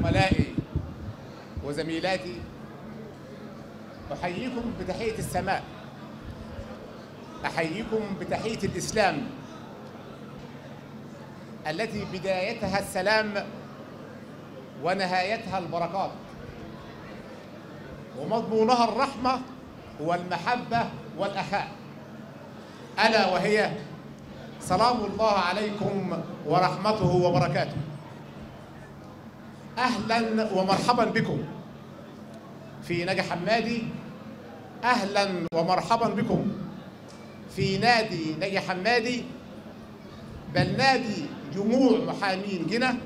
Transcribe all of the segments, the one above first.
زملائي وزميلاتي، أحييكم بتحية السماء، أحييكم بتحية الإسلام التي بدايتها السلام ونهايتها البركات، ومضمونها الرحمة والمحبة والأخاء، ألا وهي سلام الله عليكم ورحمته وبركاته. أهلاً ومرحباً بكم في نجا حمادي، أهلاً ومرحباً بكم في نادي نجا حمادي، بل نادي جموع محامين قنا،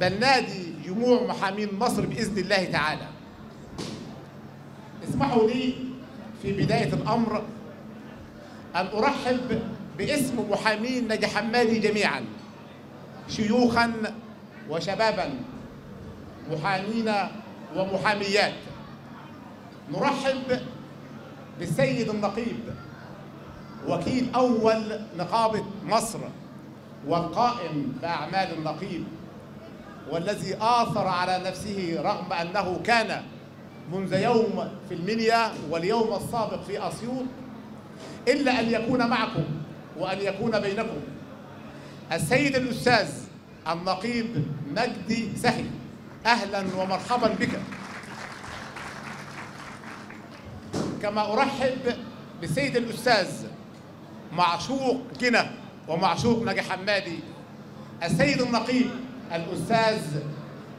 بل نادي جموع محامين مصر بإذن الله تعالى. اسمحوا لي في بداية الأمر أن أرحب باسم محامين نجا حمادي جميعاً، شيوخاً وشباباً، محامين ومحاميات. نرحب بالسيد النقيب وكيل أول نقابة مصر والقائم بأعمال النقيب، والذي آثر على نفسه رغم أنه كان منذ يوم في المنيا واليوم السابق في أسيوط، إلا أن يكون معكم وأن يكون بينكم السيد الأستاذ النقيب مجدي سحي. أهلاً ومرحباً بك. كما أرحب بسيد الأستاذ معشوق قنا ومعشوق نجا حمادي السيد النقيب الأستاذ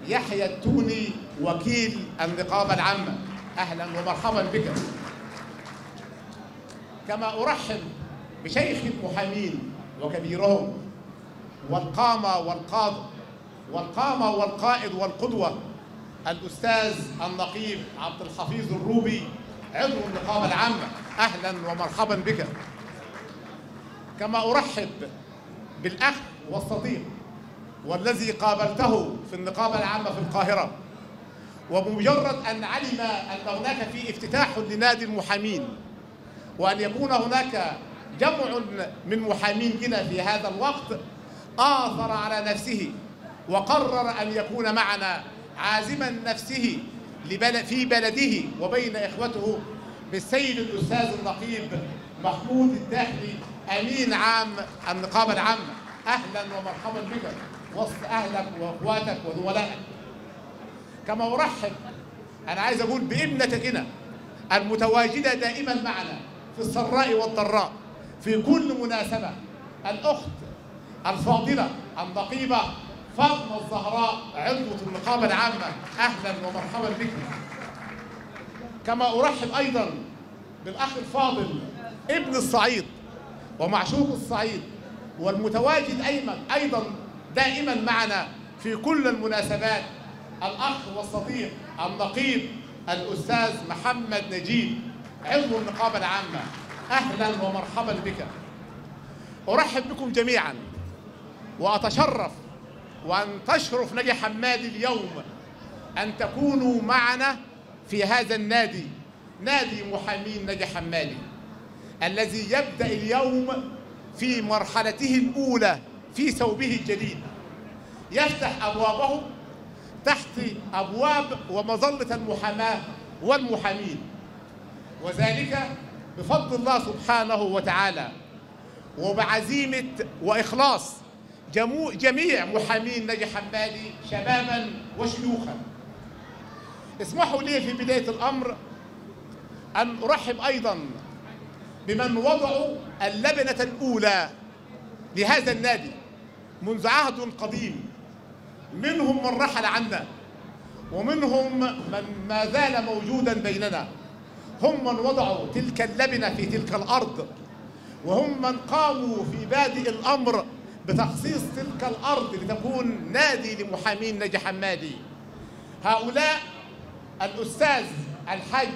يحيى التوني وكيل النقابة العامة. أهلاً ومرحباً بك. كما أرحب بشيخ المحامين وكبيرهم والقامة والقاضي والقامة والقائد والقدوة الأستاذ النقيب عبد الحفيظ الروبي عضو النقابة العامة. أهلاً ومرحباً بك. كما أرحب بالأخ والصديق والذي قابلته في النقابة العامة في القاهرة، وبمجرد أن علم أن هناك في افتتاح لنادي المحامين وأن يكون هناك جمع من محامين قنا في هذا الوقت، آثر على نفسه وقرر أن يكون معنا عازما نفسه في بلده وبين إخوته بالسيد الأستاذ النقيب محمود الداخلي أمين عام النقابة العامة. أهلا ومرحبا بك وسط أهلك وأخواتك وزملائك. كما أرحب، أنا عايز أقول، بابنتنا المتواجدة دائما معنا في السراء والضراء في كل مناسبة، الأخت الفاضلة النقيبة فاطمة الزهراء عضوة النقابة العامة. أهلاً ومرحباً بك. كما أرحب أيضاً بالأخ الفاضل ابن الصعيد ومعشوق الصعيد والمتواجد أيضاً دائماً معنا في كل المناسبات، الأخ والصديق النقيب الأستاذ محمد نجيب عضو النقابة العامة. أهلاً ومرحباً بك. أرحب بكم جميعاً، وأتشرف وأن تشرف نجا حمادي اليوم أن تكونوا معنا في هذا النادي، نادي محامين نجا حمادي الذي يبدأ اليوم في مرحلته الأولى في ثوبه الجديد، يفتح أبوابه تحت أبواب ومظلة المحاماة والمحامين، وذلك بفضل الله سبحانه وتعالى وبعزيمة وإخلاص جميع محامين نجا حمادي شباباً وشيوخاً. اسمحوا لي في بداية الأمر أن أرحب أيضاً بمن وضعوا اللبنة الأولى لهذا النادي منذ عهد قديم، منهم من رحل عنا ومنهم من ما زال موجوداً بيننا، هم من وضعوا تلك اللبنة في تلك الأرض، وهم من قاموا في بادئ الأمر بتخصيص تلك الأرض لتكون نادي لمحامين نجا حمادي. هؤلاء الأستاذ الحاج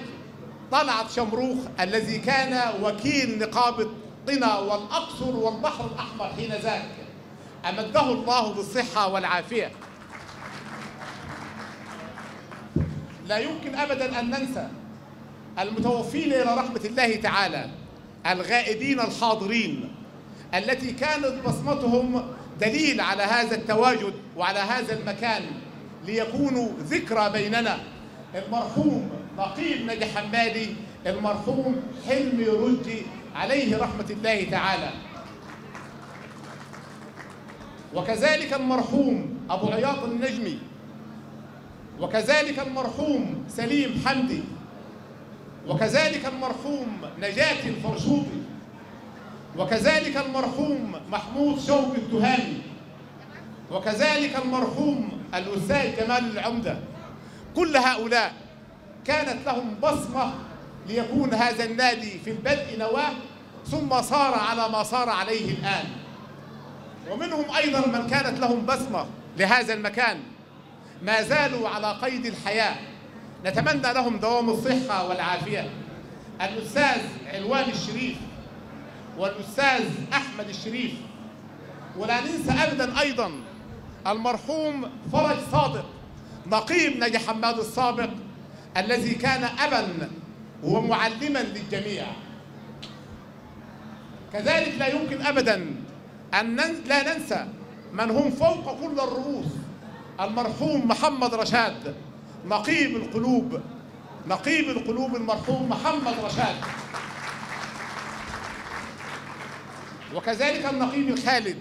طلعت شمروخ الذي كان وكيل نقابة قنا والأقصر والبحر الأحمر حين ذاك، أمده الله بالصحة والعافية. لا يمكن أبداً أن ننسى المتوفين إلى رحمة الله تعالى الغائبين الحاضرين التي كانت بصمتهم دليل على هذا التواجد وعلى هذا المكان ليكونوا ذكرى بيننا. المرحوم نقيب نجي حمادي، المرحوم حلمي رشدي عليه رحمة الله تعالى، وكذلك المرحوم أبو عياط النجمي، وكذلك المرحوم سليم حمدي، وكذلك المرحوم نجاتي الفرشوقي، وكذلك المرحوم محمود شوقي التهامي، وكذلك المرحوم الأستاذ جمال العمده. كل هؤلاء كانت لهم بصمة ليكون هذا النادي في البدء نواه ثم صار على ما صار عليه الآن. ومنهم أيضا من كانت لهم بصمة لهذا المكان ما زالوا على قيد الحياة، نتمنى لهم دوام الصحة والعافية، الأستاذ علوان الشريف والأستاذ أحمد الشريف، ولا ننسى أبدا أيضا المرحوم فرج صادق نقيب نجي حماد السابق الذي كان أبا ومعلما للجميع. كذلك لا يمكن أبدا أن لا ننسى من هم فوق كل الرؤوس، المرحوم محمد رشاد نقيب القلوب، نقيب القلوب المرحوم محمد رشاد، وكذلك النقيب الخالد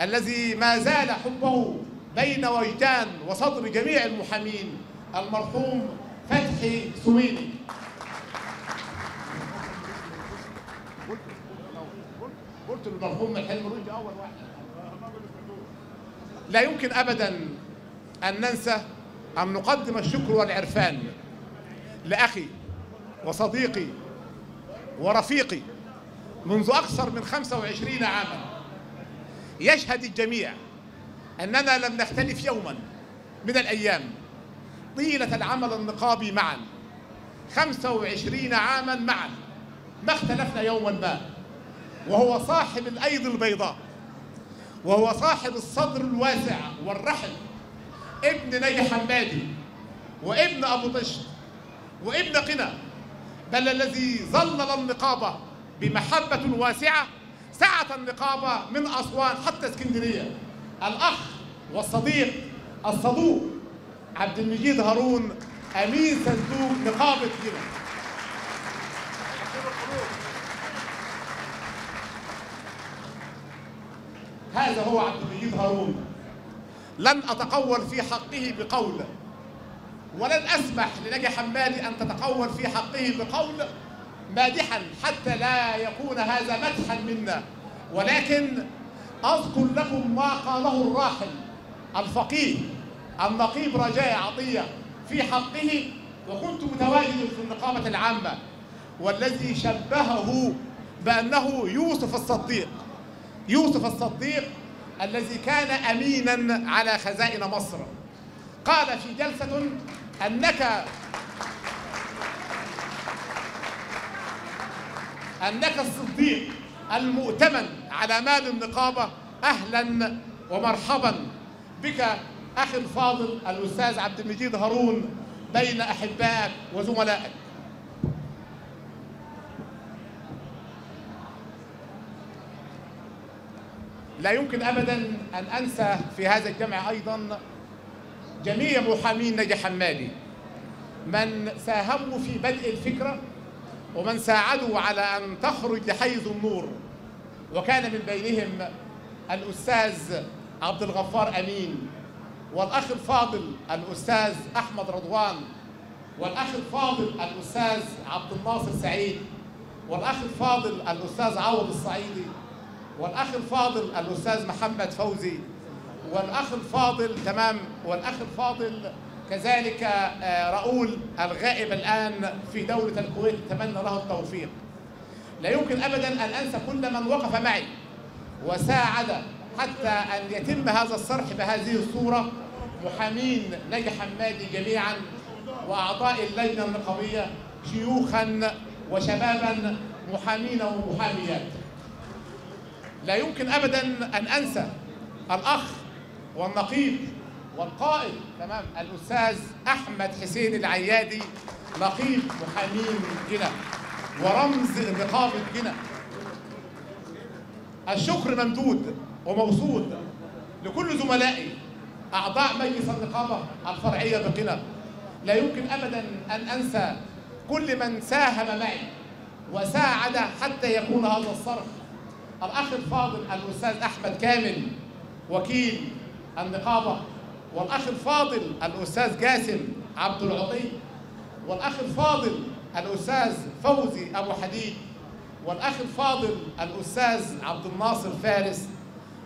الذي ما زال حبه بين وجدان وصدر جميع المحامين، المرحوم فتحي سويني. قلت المرحوم حلمي رشدي اول واحد. لا يمكن ابدا ان ننسى ان نقدم الشكر والعرفان لاخي وصديقي ورفيقي منذ اكثر من 25 عاما. يشهد الجميع أننا لم نختلف يوما من الأيام طيلة العمل النقابي معا، 25 عاما معا ما اختلفنا يوما ما. وهو صاحب الأيدي البيضاء، وهو صاحب الصدر الواسع والرحم، ابن نجي حمادي وابن أبو طشت وابن قنا، بل الذي ظلل النقابة بمحبة واسعة سعة النقابة من أسوان حتى اسكندرية، الأخ والصديق الصدوق عبد المجيد هارون أمين صندوق نقابة قنا. هذا هو عبد المجيد هارون. لن أتقول في حقه بقول، ولن أسمح لنجي حمادي أن تتقول في حقه بقول مادحا حتى لا يكون هذا مدحا منا، ولكن أذكر لكم ما قاله الراحل الفقيه النقيب رجاء عطيه في حقه، وكنت متواجدا في النقابة العامة، والذي شبهه بأنه يوسف الصديق، يوسف الصديق الذي كان أمينا على خزائن مصر. قال في جلسة أنك الصديق المؤتمن على مال النقابة. أهلا ومرحبا بك أخي الفاضل الأستاذ عبد المجيد هارون بين أحبائك وزملائك. لا يمكن أبدا أن أنسى في هذا الجمع أيضا جميع محامين نجي حمادي، من ساهموا في بدء الفكرة ومن ساعدوا على أن تخرج لحيز النور، وكان من بينهم الأستاذ عبد الغفار امين، والأخ الفاضل الأستاذ أحمد رضوان، والأخ الفاضل الأستاذ عبد الناصر سعيد، والأخ الفاضل الأستاذ عوض الصعيدي، والأخ الفاضل الأستاذ محمد فوزي، والأخ الفاضل تمام، والأخ الفاضل كذلك راؤول الغائب الآن في دولة الكويت، أتمنى له التوفيق. لا يمكن أبدا أن أنسى كل من وقف معي وساعد حتى أن يتم هذا الصرح بهذه الصورة، محامين نجي حمادي جميعا وأعضاء اللجنة النقابية شيوخا وشبابا، محامين ومحاميات. لا يمكن أبدا أن أنسى الأخ والنقيب والقائد تمام الأستاذ أحمد حسين العيادي نقيب محامين قنا. ورمز نقابة قنا. الشكر ممدود وموصول لكل زملائي أعضاء مجلس النقابة الفرعية بقنا. لا يمكن أبدا أن أنسى كل من ساهم معي وساعد حتى يكون هذا الصرف. الأخ الفاضل الأستاذ أحمد كامل وكيل النقابة، والأخ الفاضل الأستاذ جاسم عبد العطي، والأخ الفاضل الأستاذ فوزي أبو حديد، والأخ الفاضل الأستاذ عبد الناصر فارس،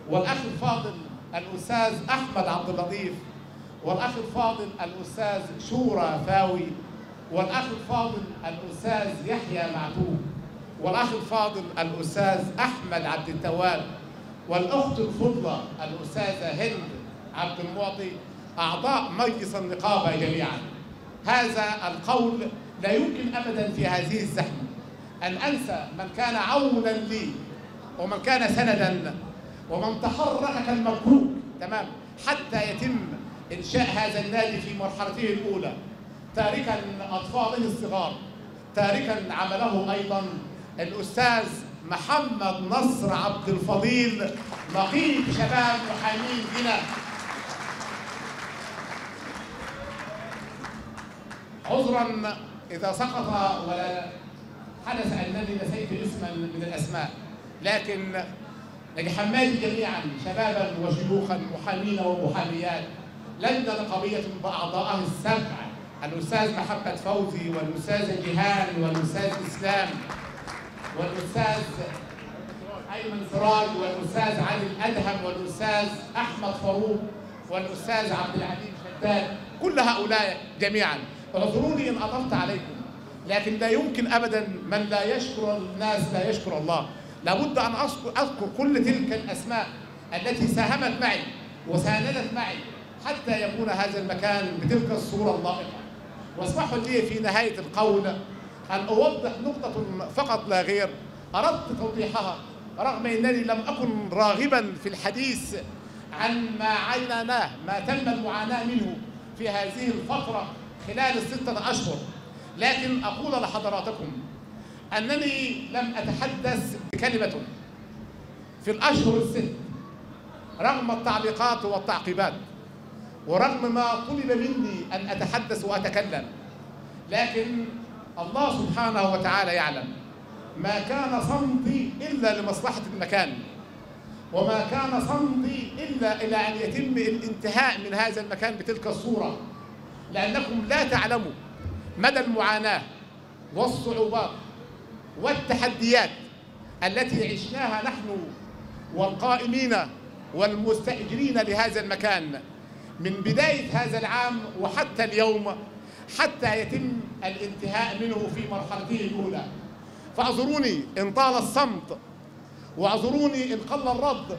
والأخ الفاضل الأستاذ أحمد عبد اللطيف، والأخ الفاضل الأستاذ شورى فاوي، والأخ الفاضل الأستاذ يحيى معتوب، والأخ الفاضل الأستاذ أحمد عبد التواب، والأخت الفضلة الأستاذة هند عبد المعطي، أعضاء مجلس النقابة جميعا. هذا القول لا يمكن أبدا في هذه الزحمة أن أنسى من كان عونا لي ومن كان سندا ومن تحرك كالمكروك تمام حتى يتم إنشاء هذا النادي في مرحلته الأولى، تاركا أطفاله الصغار، تاركا عمله أيضا الأستاذ محمد نصر عبد الفضيل نقيب شباب محامين قنا. عذرا إذا سقط ولا حدث أنني نسيت اسما من الأسماء، لكن نتحمل جميعا شبابا وشيوخا محامين ومحاميات لجنة نقابية بأعضائها السبعة، الأستاذ محمد فوزي والأستاذ جهان والأستاذ إسلام والأستاذ أيمن سراج والأستاذ علي أدهم والأستاذ أحمد فاروق والأستاذ عبد العليم شداد، كل هؤلاء جميعا. اعذروني إن أطلت عليكم، لكن لا يمكن أبدا من لا يشكر الناس لا يشكر الله. لابد أن أذكر كل تلك الأسماء التي ساهمت معي وساندت معي حتى يكون هذا المكان بتلك الصورة اللائقة. واسمحوا لي في نهاية القول أن أوضح نقطة فقط لا غير، أردت توضيحها رغم أنني لم أكن راغبا في الحديث عن ما عاناه، ما تم المعاناة منه في هذه الفترة خلال الستة أشهر، لكن أقول لحضراتكم أنني لم أتحدث بكلمة في الأشهر الست رغم التعليقات والتعقيبات ورغم ما طلب مني أن أتحدث وأتكلم، لكن الله سبحانه وتعالى يعلم ما كان صمتي إلا لمصلحة المكان، وما كان صمتي إلا إلى أن يتم الانتهاء من هذا المكان بتلك الصورة، لأنكم لا تعلموا مدى المعاناة والصعوبات والتحديات التي عشناها نحن والقائمين والمستأجرين لهذا المكان من بداية هذا العام وحتى اليوم حتى يتم الانتهاء منه في مرحلته الأولى. فأعذروني إن طال الصمت وأعذروني إن قل الرد،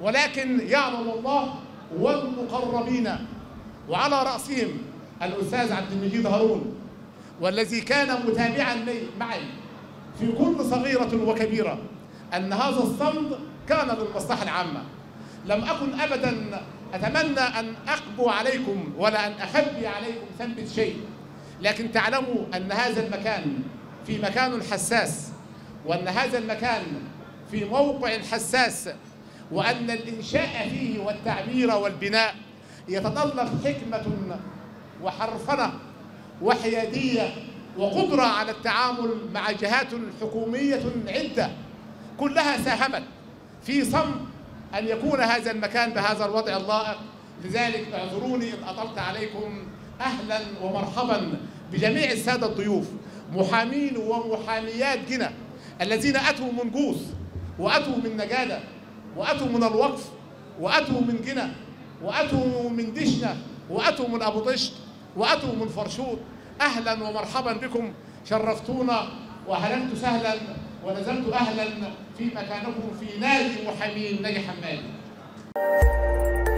ولكن يعلم الله والمقربين وعلى رأسهم الأستاذ عبد المجيد هارون، والذي كان متابعا معي في كل صغيرة وكبيرة، أن هذا الصمت كان للمصلحة العامة. لم أكن أبدا أتمنى أن أقبو عليكم ولا أن أخبي عليكم ذنب شيء، لكن تعلموا أن هذا المكان في مكان حساس، وأن هذا المكان في موقع حساس، وأن الإنشاء فيه والتعبير والبناء يتطلب حكمة وحرفنة وحيادية وقدرة على التعامل مع جهات حكومية عدة كلها ساهمت في صمت أن يكون هذا المكان بهذا الوضع اللائق. لذلك اعذروني إن أطلت عليكم. أهلا ومرحبا بجميع السادة الضيوف محامين ومحاميات قنا الذين أتوا من جوس وأتوا من نجادة وأتوا من الوقف وأتوا من قنا وأتوا من دشنة وأتوا من أبو طشت وأتوا من فرشوط. أهلا ومرحبا بكم، شرفتونا وهلمت سهلا ونزلت أهلا في مكانكم في نادي محامين نجي حمادي.